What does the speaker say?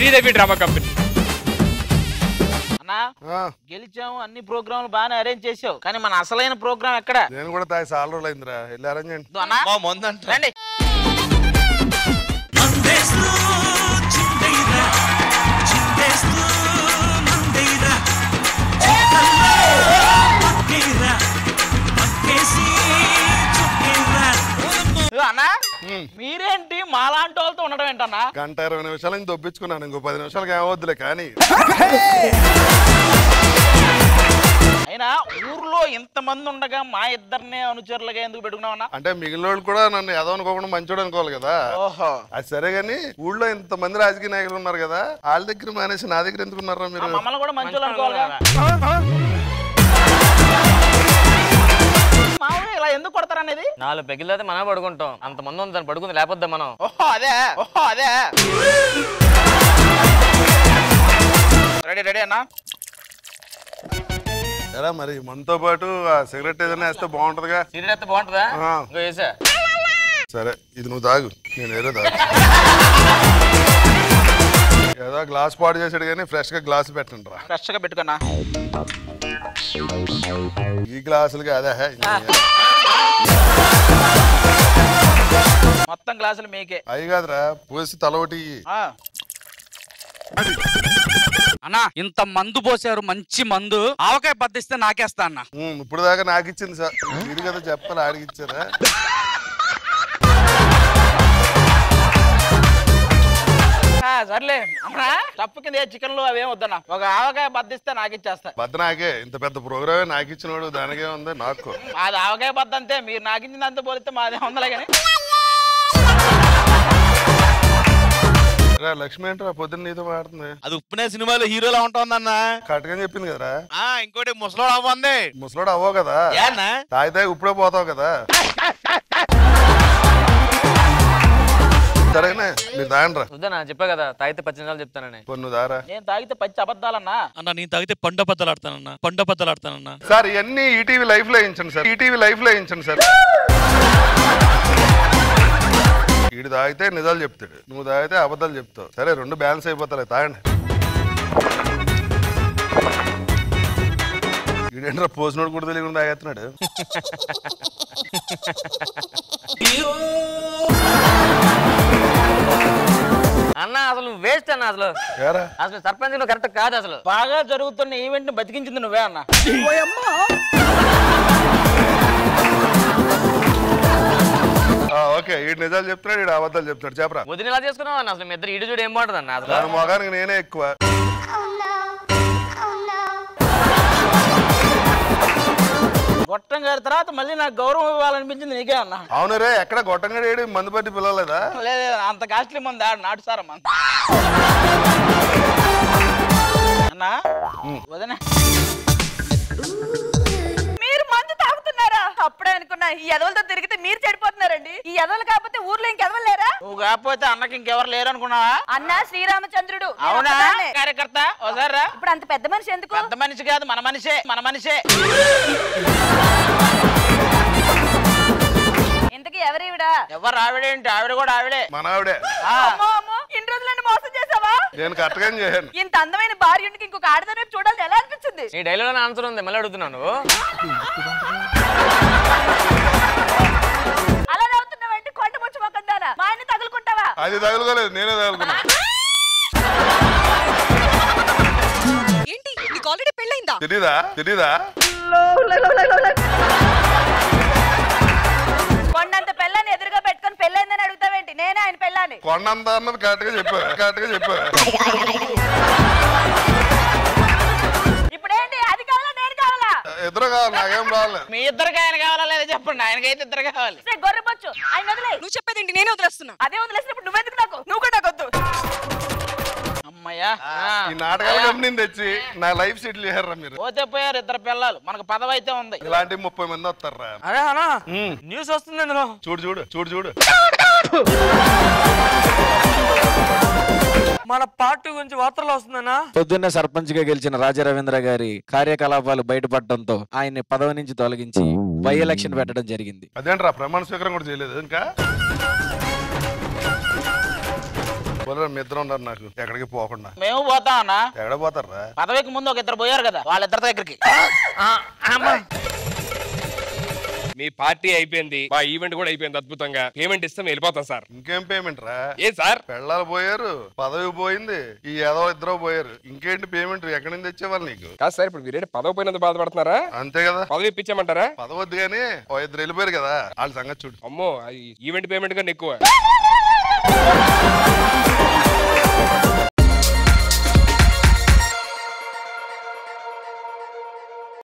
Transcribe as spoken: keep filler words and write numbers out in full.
Sridevi drama company గెలిచాం అన్ని ప్రోగ్రాములు బానే అరేంజ్ చేశావు కానీ మన అసలైన ప్రోగ్రామ్ ఎక్కడ నేను కూడా తాయి సాలరోలైంద్రా ఎల్ల అరేంజ్ చేయండి మా మొందంట రండి మందేస్తు చిందైరా చిందేస్తు మందేరా చిందైరా మక్కిరా మక్కేసి చుక్కిరా అన్న మీరేంటి మాలాంటోల్తో ఉండడం ఏంటన్న గంట ఇరవై నిమిషాలని దొబ్బించుకున్నాను ఇంకో పది నిమిషాలకి ఏమవుద్దులే కానీ అయినా ఊర్లో ఎంత మంది ఉండగా మా ఇద్దర్నే అనుచరులుగా ఎందుకు పెట్టుకున్నావన్నా అంటే మిగిలినోళ్ళు కూడా నన్ను ఏదో అనుకోకుండా మంచోడు అనుకోవాలి కదా ఓహో అది సరే గానీ ఊళ్ళో ఇంత మంది రాజకీయ నాయకులు ఉన్నారు కదా వాళ్ళ దగ్గర మానేసి నా దగ్గర ఎందుకున్నారా మీరు మమ్మల్ని కూడా మంచోడు అనుకోవాలి కదా నాలుగు పెగిలితే మనం పడుకుంటాం అంత మంది ఉంది పడుకుంది లేకపోతే మనం అదే అదే రెడీ రెడీ అన్నా ఎలా మరి మనతో పాటు ఆ సిగరెట్ ఏదైనా వేస్తే బాగుంటదిగా సిగరెట్ వేస్తే బాగుంటదా ఇంకో వేసా సరే ఇది నువ్వు తాగు నేను ఏదో తాగు ఏదో గ్లాస్ పాడు చేసాడు కానీ ఫ్రెష్ గా గ్లాస్ పెట్టండి రా ఫ్రెష్ గా పెట్టుకున్నా ఈ గ్లాసులు కాదా మొత్తం గ్లాసులు మీకే అయి కాదురా పోసి తల ఒకటి అన్నా ఇంత మందు పోసారు మంచి మందు ఆవకాయ పద్దిస్తే నాకేస్తా అన్న ఇప్పుడు దాకా నాకు ఇచ్చింది సార్ మీరు కదా చెప్పాలి ఆడికిచ్చారా సర్లే అమ్మా తప్పు కింద చికెన్లు అవేం వద్దన్నా ఒక ఆవకాయ బద్దిస్తే నాకు ఇచ్చేస్తా బద్ద నాకే ఇంత పెద్ద ప్రోగ్రామే నాకు ఇచ్చినోడు దానికే ఉంది నాకు అది ఆవకాయ బద్ద అంతే మీరు నాకు ఇచ్చిందంతా పోలిస్తే మాదే ఉందలే కానీ లక్ష్మి ఏంట్రా పొద్దున్న నీతో మాడుతుంది అది ఉప్పునే సినిమాలో హీరోలా ఉంటుంది అన్న కరెక్ట్ గా చెప్పింది కదరా ఇంకోటి ముసలోడు అవ్వంది ముసలోడు అవ్వవు కదా తాగి తాగి ఇప్పుడే పోతావు కదా సరేనా మీరు తాగండ్రా వద్దనా చెప్పా కదా తాగితే పచ్చి నిజాలు చెప్తానని నువ్వు దారా నేను తాగితే పచ్చి అబద్ధాలన్నా అన్న నేను తాగితే పండు అబద్ధాలు ఆడతానన్నా పండు అబద్ధాలు ఆడతానన్నా సార్ ఇవన్నీ ఈటీవీ లైఫ్ లో వేయించండి సార్ ఈటీవీ లైఫ్ లో వేయించండి సార్ వీడు తాగితే నిజాలు చెప్తాడు నువ్వు తాగితే అబద్ధాలు చెప్తావు సరే రెండు బ్యాలెన్స్ అయిపోతాలే తాగండి వీడేంట్రా పోసినోడు కూడా తెలియకుండా తాగేస్తున్నాడు అన్న అసలు నువ్వు వేస్ట్ అన్న అసలు అసలు సర్పంచ్ నువ్వు కరెక్ట్ కాదు అసలు బాగా జరుగుతున్న ఈవెంట్ ను బతికించింది నువ్వే అన్న ఓకే ఈ నిజాలు చెప్తున్నాడు ఈ అబద్ధాలు చెప్తున్నాడు చెప్పరా వదిన ఇలా చేసుకున్నావు అన్న అసలు మీ ఇద్దరు ఇటు చూడు ఏం బాగుంటుంది అన్న అసలు మొగానికి నేనే ఎక్కువ గొట్టం గారి తర్వాత మళ్ళీ నాకు గౌరవం ఇవ్వాలనిపించింది నీకే అన్న అవును రే ఎక్కడ గొట్టం గారు మందు పట్టి పిలవలేదా లేదు అంత కాస్ట్లీ మంది ఆడు నాటు సార్ అమ్మ అన్నా వదనే మీరు మందు తాగుతున్నారా అప్పుడే అనుకున్నా ఈ ఎదవలతో తిరిగితే మీరు చెడిపోతున్నారండి ఈ ఎదవలు కాకపోతే ఊర్లో ఇంకెదవలు లేరా నువ్వు కాకపోతే అన్నకి ఇంకెవరు లేరు అనుకున్నావా అన్న శ్రీరామచంద్రుడు అవునా కార్యకర్త వదర్రా ఇప్పుడు అంత పెద్ద మనిషి ఎందుకు పెద్ద మనిషి కాదు మన మనిషే మన మనిషే ఎవరు ఆవిడేంటి ఆవిడ కూడా ఆవిడే మన ఆవిడే ఇన్ని రోజులన్నీ మోసం చేసావా నేను కరెక్ట్ గా చేయను ఇంత అందమైన భార్యునికి ఇంకొక ఆడదాన్ని చూడాలని ఎలా అనిపించింది నీ డైలాగ్ ఆన్సర్ ఉంది మళ్ళీ అడుగుతున్నాను అలా అవుతున్నావంటే కొండ ముచ్చమొక్కడా మా ఆయన తగులుకుంటావా అది తగులుకోలేదు నేనే తగులుకున్నా ఏంటి నీకు ఆల్రెడీ పెళ్ళైందా తెలీదా తెలీదా కొండంత అన్నది కరెక్ట్ గా చెప్పా కరెక్ట్ గా చెప్పా ఇద్దరు కావాలి నాకేం రావాలి మీ ఇద్దరికి ఆయన కావాలా లేదా చెప్పండి ఆయనకైతే ఇద్దరు కావాలి గొర్రెపచ్చు ఆయన వదిలే నువ్వు చెప్పేది నేనే వదిలేస్తున్నా అదే వదిలేసినప్పుడు నువ్వెందుకు నాకు నువ్వు కూడా నాకు వద్దు అమ్మయ్యా ఈ నాటకాల కంపెనీ తెచ్చి నా లైఫ్ సెటిల్ చేశారా మీరు పోతే పోయారు ఇద్దరు పిల్లలు మనకు పదవి అయితే ఉంది ఇలాంటి ముప్పై మంది వస్తారా అరే అనా న్యూస్ వస్తుంది అందులో చూడు చూడు చూడు చూడు మన పార్టీ గురించి వార్తలు వస్తుందనా పొద్దున్నే సర్పంచ్ గా గెలిచిన రాజా రవీంద్ర గారి కార్యకలాపాలు బయటపడటంతో ఆయన్ని పదవి నుంచి తొలగించి బై ఎలక్షన్ పెట్టడం జరిగింది అదేంట్రా ప్రమాణ స్వీకారం కూడా చేయలేదు ఇంకా పదవికి ముందు ఒక ఇద్దరు పోయారు కదా వాళ్ళిద్దరి దగ్గరికి మీ పార్టీ అయిపోయింది మా ఈవెంట్ కూడా అయిపోయింది అద్భుతంగా పేమెంట్ ఇస్తాం వెళ్ళిపోతాం సార్ ఇంకేం పేమెంట్ రా ఏ సార్ పెళ్ళాలు పోయారు పదవి పోయింది ఈ ఏదో ఇద్దరు పోయారు ఇంకేంటి పేమెంట్ ఎక్కడి నుంచి తెచ్చేవాళ్ళు నీకు కాదు సార్ ఇప్పుడు వీరేంటి పదవి పోయినందుకు బాధపడుతున్నారా అంతే కదా పదవి ఇప్పించమంటారా పదవద్దు కానీ ఓ ఇద్దరు వెళ్ళిపోయారు కదా వాళ్ళ సంగతి చూడు అమ్మో ఈవెంట్ పేమెంట్ కన్నా ఎక్కువ